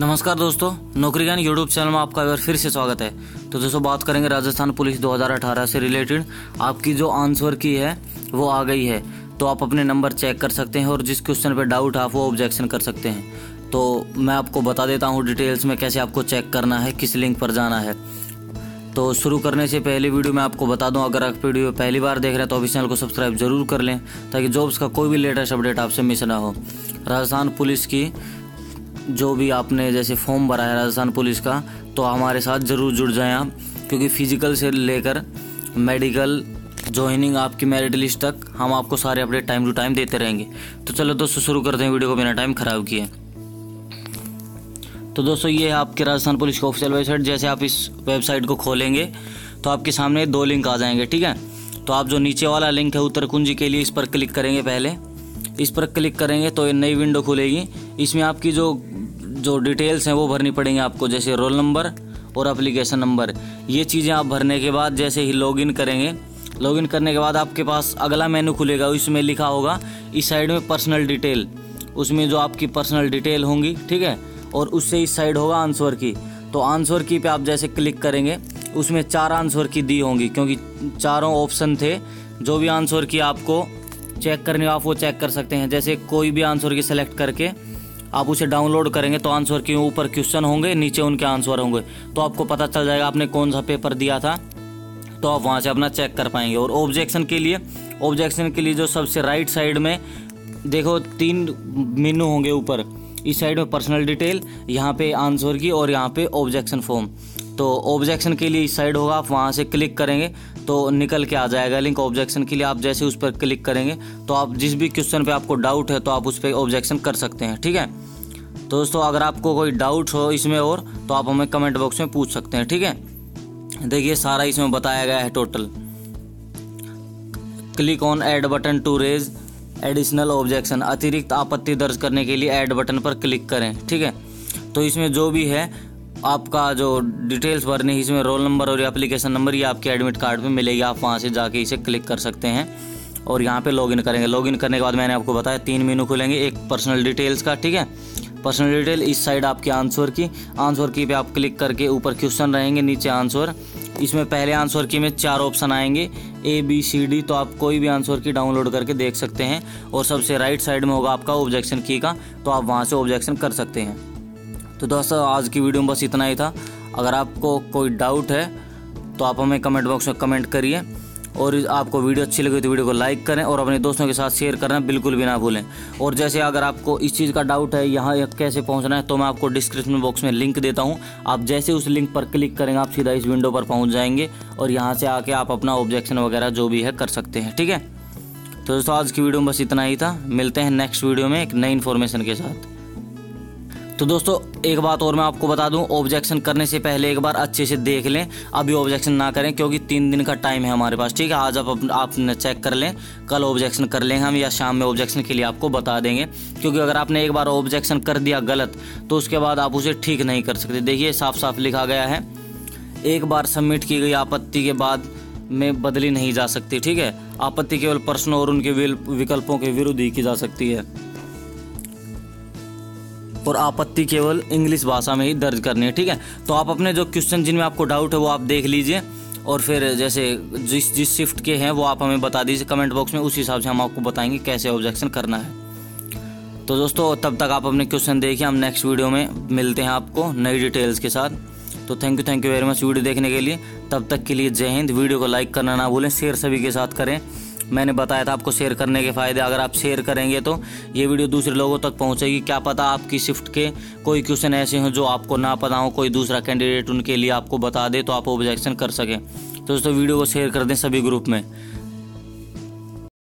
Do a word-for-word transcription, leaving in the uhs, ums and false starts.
नमस्कार दोस्तों, नौकरी ज्ञान यूट्यूब चैनल में आपका एक बार फिर से स्वागत है। तो दोस्तों बात करेंगे राजस्थान पुलिस दो हज़ार अठारह से रिलेटेड। आपकी जो आंसर की है वो आ गई है, तो आप अपने नंबर चेक कर सकते हैं और जिस क्वेश्चन पे डाउट है आप वो ऑब्जेक्शन कर सकते हैं। तो मैं आपको बता देता हूँ डिटेल्स में कैसे आपको चेक करना है, किस लिंक पर जाना है। तो शुरू करने से पहले वीडियो में आपको बता दूं, अगर आप वीडियो पहली बार देख रहे हैं तो आप इस चैनल को सब्सक्राइब जरूर कर लें ताकि जॉब्स का कोई भी लेटेस्ट अपडेट आपसे मिस ना हो। राजस्थान पुलिस की जो भी आपने जैसे फॉर्म भरा है राजस्थान पुलिस का, तो हमारे साथ ज़रूर जुड़ जाएं आप, क्योंकि फिजिकल से लेकर मेडिकल ज्वाइनिंग आपकी मेरिट लिस्ट तक हम आपको सारे अपडेट टाइम टू टाइम देते रहेंगे। तो चलो दोस्तों शुरू करते हैं वीडियो को बिना टाइम खराब किए। तो दोस्तों ये है आपके राजस्थान पुलिस की ऑफिशियल वेबसाइट। जैसे आप इस वेबसाइट को खोलेंगे तो आपके सामने दो लिंक आ जाएंगे, ठीक है। तो आप जो नीचे वाला लिंक है उत्तर कुंजी के लिए, इस पर क्लिक करेंगे। पहले इस पर क्लिक करेंगे तो ये नई विंडो खुलेगी। इसमें आपकी जो जो डिटेल्स हैं वो भरनी पड़ेंगी आपको, जैसे रोल नंबर और एप्लीकेशन नंबर। ये चीज़ें आप भरने के बाद जैसे ही लॉगिन करेंगे, लॉगिन करने के बाद आपके पास अगला मेनू खुलेगा। उसमें लिखा होगा इस साइड में पर्सनल डिटेल, उसमें जो आपकी पर्सनल डिटेल होंगी, ठीक है। और उससे इस साइड होगा आंसर की। तो आंसर की पे आप जैसे क्लिक करेंगे, उसमें चार आंसर की दी होंगी, क्योंकि चारों ऑप्शन थे। जो भी आंसर की आपको चेक करनी हो आप वो चेक कर सकते हैं। जैसे कोई भी आंसर की सेलेक्ट करके आप उसे डाउनलोड करेंगे तो आंसर के ऊपर क्वेश्चन होंगे, नीचे उनके आंसर होंगे, तो आपको पता चल जाएगा आपने कौन सा पेपर दिया था, तो आप वहाँ से अपना चेक कर पाएंगे। और ऑब्जेक्शन के लिए ऑब्जेक्शन के लिए जो सबसे राइट साइड में देखो तीन मेनू होंगे ऊपर, इस साइड में पर्सनल डिटेल, यहाँ पे आंसर की और यहाँ पे ऑब्जेक्शन फॉर्म। तो ऑब्जेक्शन के लिए इस साइड होगा, आप वहाँ से क्लिक करेंगे तो निकल के आ जाएगा लिंक ऑब्जेक्शन के लिए। आप जैसे उस पर क्लिक करेंगे तो आप जिस भी क्वेश्चन पे आपको डाउट है तो आप उस पर ऑब्जेक्शन कर सकते हैं, ठीक है। तो दोस्तों अगर आपको कोई डाउट हो इसमें और तो आप हमें कमेंट बॉक्स में पूछ सकते हैं, ठीक है। देखिए सारा इसमें बताया गया है total. Click on add button to raise additional objection, अतिरिक्त आपत्ति दर्ज करने के लिए ऐड बटन पर क्लिक करें, ठीक है। तो इसमें जो भी है आपका जो डिटेल्स भरनी है, इसमें रोल नंबर और एप्लीकेशन नंबर ये आपके एडमिट कार्ड में मिलेगी। आप वहाँ से जाके इसे क्लिक कर सकते हैं और यहाँ पे लॉगिन करेंगे। लॉगिन करने के बाद मैंने आपको बताया तीन मेनू खुलेंगे, एक पर्सनल डिटेल्स का, ठीक है। पर्सनल डिटेल इस साइड आपके आंसर की, आंसर की पे आप क्लिक करके ऊपर क्वेश्चन रहेंगे, नीचे आंसर। इसमें पहले आंसर की में चार ऑप्शन आएंगे ए बी सी डी, तो आप कोई भी आंसर की डाउनलोड करके देख सकते हैं। और सबसे राइट साइड में होगा आपका ऑब्जेक्शन की का, तो आप वहाँ से ऑब्जेक्शन कर सकते हैं। तो दोस्तों आज की वीडियो में बस इतना ही था। अगर आपको कोई डाउट है तो आप हमें कमेंट बॉक्स में कमेंट करिए। और आपको वीडियो अच्छी लगी तो वीडियो को लाइक करें और अपने दोस्तों के साथ शेयर करना बिल्कुल भी ना भूलें। और जैसे अगर आपको इस चीज़ का डाउट है यहाँ कैसे पहुँचना है, तो मैं आपको डिस्क्रिप्शन बॉक्स में लिंक देता हूँ। आप जैसे उस लिंक पर क्लिक करेंगे आप सीधा इस विंडो पर पहुँच जाएंगे और यहाँ से आके आप अपना ऑब्जेक्शन वगैरह जो भी है कर सकते हैं, ठीक है। तो दोस्तों आज की वीडियो में बस इतना ही था। मिलते हैं नेक्स्ट वीडियो में एक नई इन्फॉर्मेशन के साथ। तो दोस्तों एक बात और मैं आपको बता दूं, ऑब्जेक्शन करने से पहले एक बार अच्छे से देख लें, अभी ऑब्जेक्शन ना करें क्योंकि तीन दिन का टाइम है हमारे पास, ठीक है। आज आप आपने चेक कर लें, कल ऑब्जेक्शन कर लेंगे हम या शाम में ऑब्जेक्शन के लिए आपको बता देंगे। क्योंकि अगर आपने एक बार ऑब्जेक्शन कर दिया गलत तो उसके बाद आप उसे ठीक नहीं कर सकते। देखिए साफ साफ लिखा गया है, एक बार सबमिट की गई आपत्ति के बाद में बदली नहीं जा सकती, ठीक है। आपत्ति केवल प्रश्नों और उनके विकल्पों के विरुद्ध ही की जा सकती है और आपत्ति केवल इंग्लिश भाषा में ही दर्ज करनी है, ठीक है। तो आप अपने जो क्वेश्चन जिनमें आपको डाउट है वो आप देख लीजिए और फिर जैसे जिस जिस शिफ्ट के हैं वो आप हमें बता दीजिए कमेंट बॉक्स में, उस हिसाब से हम आपको बताएंगे कैसे ऑब्जेक्शन करना है। तो दोस्तों तब तक आप अपने क्वेश्चन देखिए, हम नेक्स्ट वीडियो में मिलते हैं आपको नई डिटेल्स के साथ। तो thank you thank you very much video देखने के लिए। तब तक के लिए जय हिंद। वीडियो को लाइक करना ना भूलें, शेयर सभी के साथ करें। मैंने बताया था आपको शेयर करने के फ़ायदे, अगर आप शेयर करेंगे तो ये वीडियो दूसरे लोगों तक पहुंचेगी। क्या पता आपकी शिफ्ट के कोई क्वेश्चन ऐसे हों जो आपको ना पता हो, कोई दूसरा कैंडिडेट उनके लिए आपको बता दे तो आप ऑब्जेक्शन कर सकें। तो दोस्तों वीडियो को शेयर कर दें सभी ग्रुप में।